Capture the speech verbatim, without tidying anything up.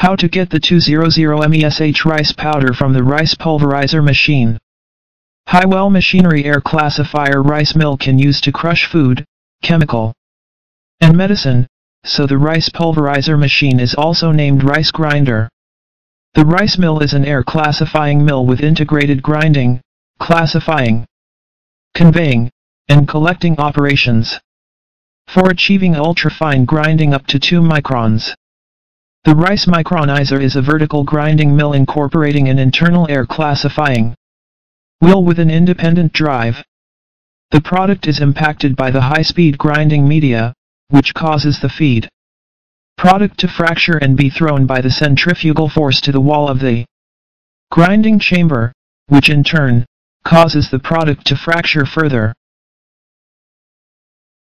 How to get the two hundred mesh rice powder from the rice pulverizer machine. Hywell Machinery Air Classifier Rice Mill can use to crush food, chemical, and medicine, so the rice pulverizer machine is also named rice grinder. The rice mill is an air classifying mill with integrated grinding, classifying, conveying, and collecting operations, for achieving ultra-fine grinding up to two microns. The rice micronizer is a vertical grinding mill incorporating an internal air classifying wheel with an independent drive. The product is impacted by the high-speed grinding media, which causes the feed product to fracture and be thrown by the centrifugal force to the wall of the grinding chamber, which in turn causes the product to fracture further.